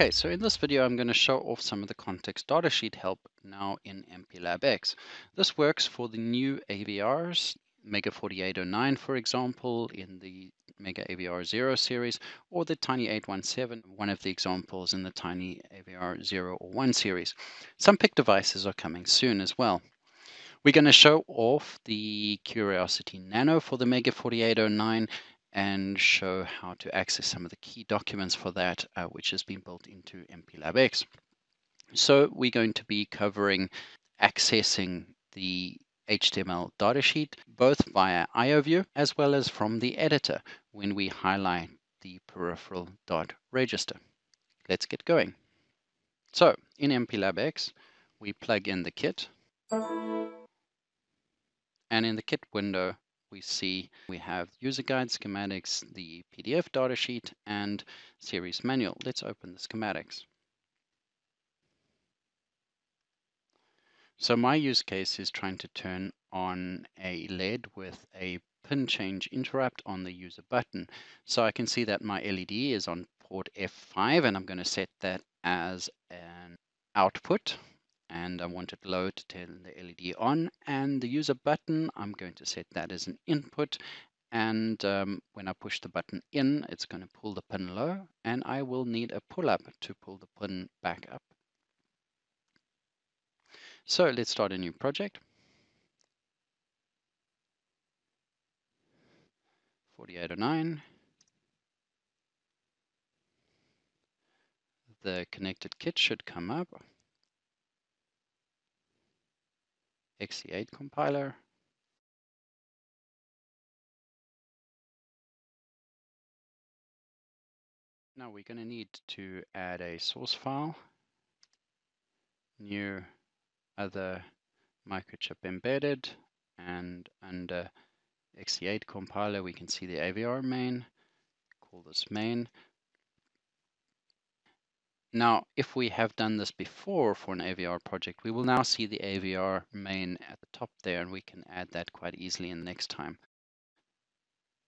Okay, so in this video, I'm going to show off some of the context datasheet help now in MPLAB X. This works for the new AVRs, Mega 4809, for example, in the Mega AVR0 series, or the Tiny 817, one of the examples in the Tiny AVR0 or 1 series. Some PIC devices are coming soon as well. We're going to show off the Curiosity Nano for the Mega 4809, and show how to access some of the key documents for that, which has been built into MPLAB X. So we're going to be covering accessing the HTML datasheet, both via IO View as well as from the editor when we highlight the peripheral dot register. Let's get going. So in MPLAB X, we plug in the kit, and in the kit window, we see we have user guide, schematics, the PDF datasheet, and series manual. Let's open the schematics. So my use case is trying to turn on a LED with a pin change interrupt on the user button. So I can see that my LED is on port F5, and I'm going to set that as an output. And I want it low to turn the LED on, and the user button, I'm going to set that as an input, and when I push the button in, it's going to pull the pin low, and I will need a pull-up to pull the pin back up. So let's start a new project. 4809. The connected kit should come up. XC8 compiler, now we're going to need to add a source file, new other Microchip embedded, and under XC8 compiler we can see the AVR main, call this main. Now, if we have done this before for an AVR project, we will now see the AVR main at the top there, and we can add that quite easily in the next time.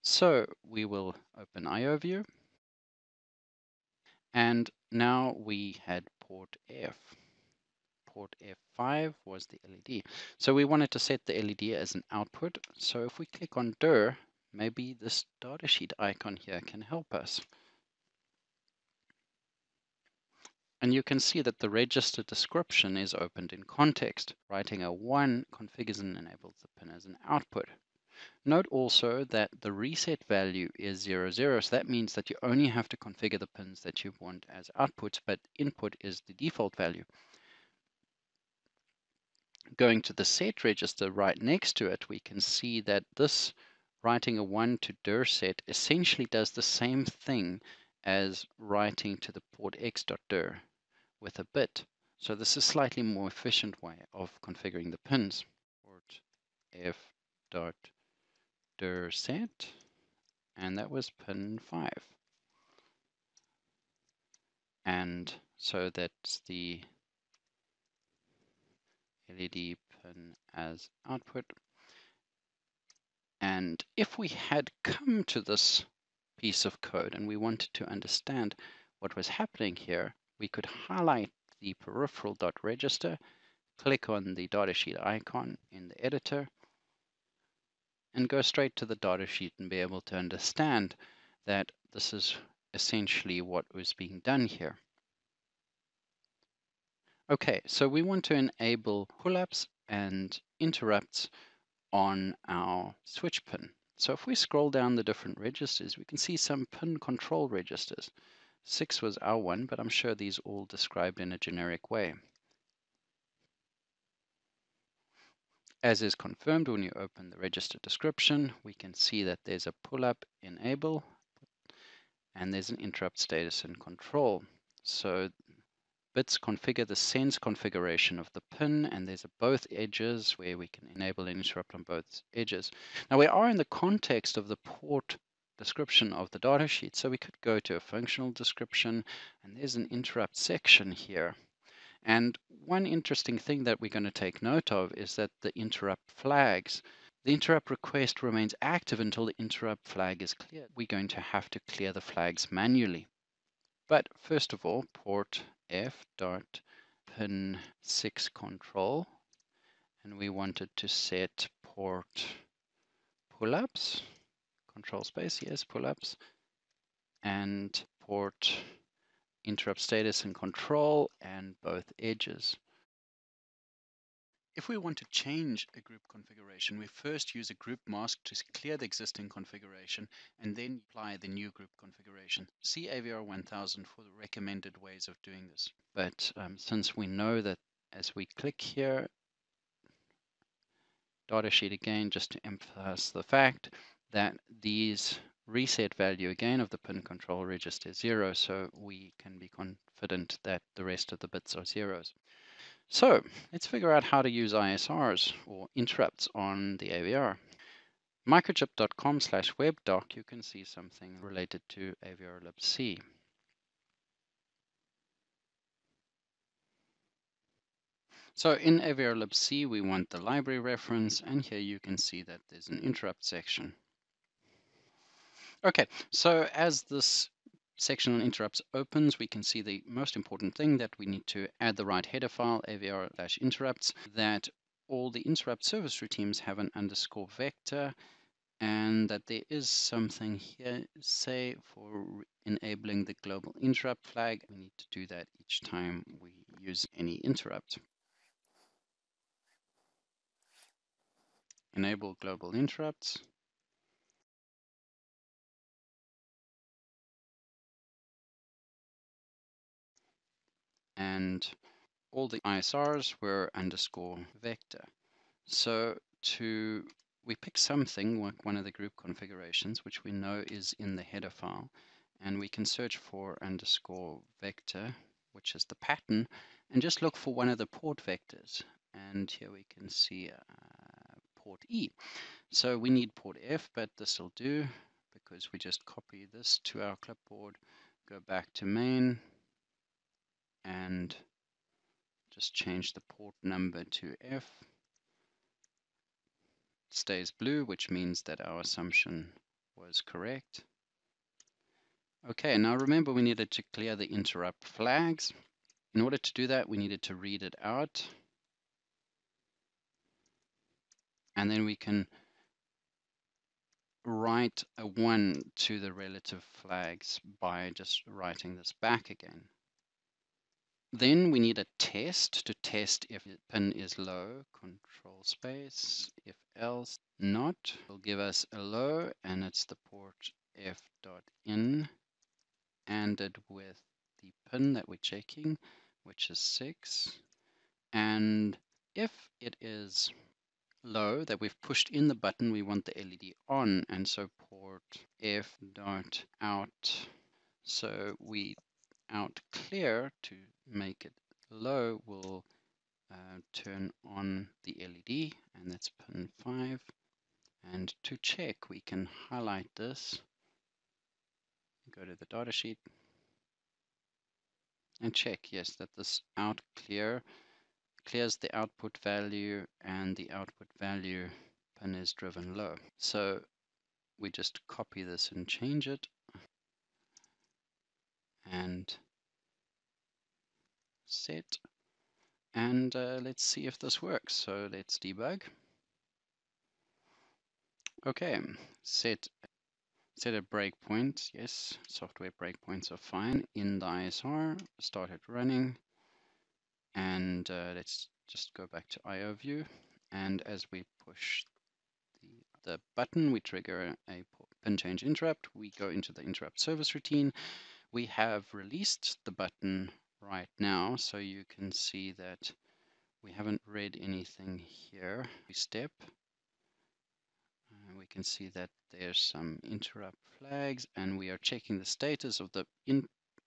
So we will open IO View, and now we had port F. Port F5 was the LED. So we wanted to set the LED as an output. So if we click on dir, maybe this datasheet icon here can help us. And you can see that the register description is opened in context. Writing a 1 configures and enables the pin as an output. Note also that the reset value is 00, so that means that you only have to configure the pins that you want as outputs, but input is the default value. Going to the set register right next to it, we can see that this writing a 1 to dir set essentially does the same thing as writing to the port x.dir with a bit. So this is a slightly more efficient way of configuring the pins. Port f.dir set, and that was pin 5. And so that's the LED pin as output. And if we had come to this piece of code and we wanted to understand what was happening here, we could highlight the peripheral dot register, click on the datasheet icon in the editor, and go straight to the datasheet and be able to understand that this is essentially what was being done here. Okay, so we want to enable pull-ups and interrupts on our switch pin. So if we scroll down the different registers, we can see some pin control registers. 6 was our one, but I'm sure these all described in a generic way. As is confirmed when you open the register description, we can see that there's a pull-up enable, and there's an interrupt status and control. So bits configure the sense configuration of the pin, and there's both edges where we can enable and interrupt on both edges. Now we are in the context of the port description of the datasheet, so we could go to a functional description, and there's an interrupt section here. And one interesting thing that we're going to take note of is that the interrupt flags, the interrupt request remains active until the interrupt flag is cleared. We're going to have to clear the flags manually. But first of all, port F dot pin 6 control, and we wanted to set port pull-ups, control space, yes, pull-ups, and port interrupt status and control, and both edges. If we want to change a group configuration, we first use a group mask to clear the existing configuration and then apply the new group configuration. See AVR1000 for the recommended ways of doing this. But since we know that as we click here, data sheet again, just to emphasize the fact that these reset value again of the pin control register is 0, so we can be confident that the rest of the bits are zeros. So let's figure out how to use ISRs or interrupts on the AVR. Microchip.com/webdoc, you can see something related to AVR libc. So in AVR libc, we want the library reference, and here you can see that there's an interrupt section. Okay, so as this section on interrupts opens, we can see the most important thing, that we need to add the right header file, avr-interrupts, that all the interrupt service routines have an underscore vector, and that there is something here, say, for enabling the global interrupt flag. We need to do that each time we use any interrupt. Enable global interrupts. And all the ISRs were underscore vector. So we pick something, like one of the group configurations, which we know is in the header file, and we can search for underscore vector, which is the pattern, and just look for one of the port vectors. And here we can see port E. So we need port F, but this will do, because we just copy this to our clipboard, go back to main, and just change the port number to F. It stays blue, which means that our assumption was correct. Okay, now remember, we needed to clear the interrupt flags. In order to do that, we needed to read it out. And then we can write a 1 to the relative flags by just writing this back again. Then we need a test to test if the pin is low, control space, if else not. It'll give us a low, and it's the port f.in, ANDed with the pin that we're checking, which is 6. And if it is low, that we've pushed in the button, we want the LED on, and so port f.out. So we out clear to make it low will turn on the LED, and that's pin 5. And to check, we can highlight this, go to the data sheet, and check, yes, that this out clear clears the output value, and the output value pin is driven low. So we just copy this and change it, and set, and let's see if this works. So let's debug. Okay, set a breakpoint. Yes, software breakpoints are fine in the ISR. Start it running, and let's just go back to IO View, and as we push the button, we trigger a pin change interrupt. We go into the interrupt service routine. We have released the button right now, so you can see that we haven't read anything here. We step, and we can see that there's some interrupt flags, and we are checking the status of the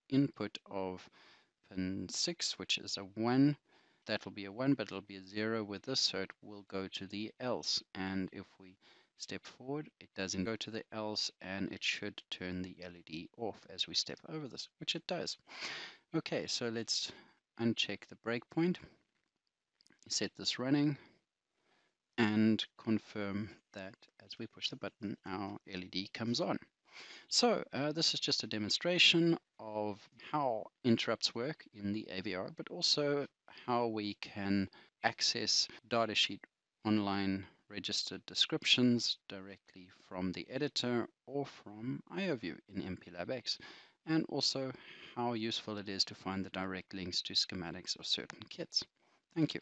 input of pin 6, which is a 1. That will be a 1, but it'll be a 0 with this, so it will go to the else. And if we step forward, it doesn't go to the else, and it should turn the LED off as we step over this, which it does. Okay, so let's uncheck the breakpoint, set this running, and confirm that as we push the button, our LED comes on. So this is just a demonstration of how interrupts work in the AVR, but also how we can access datasheet online registered descriptions directly from the editor or from IO View in MPLAB X, and also how useful it is to find the direct links to schematics of certain kits. Thank you.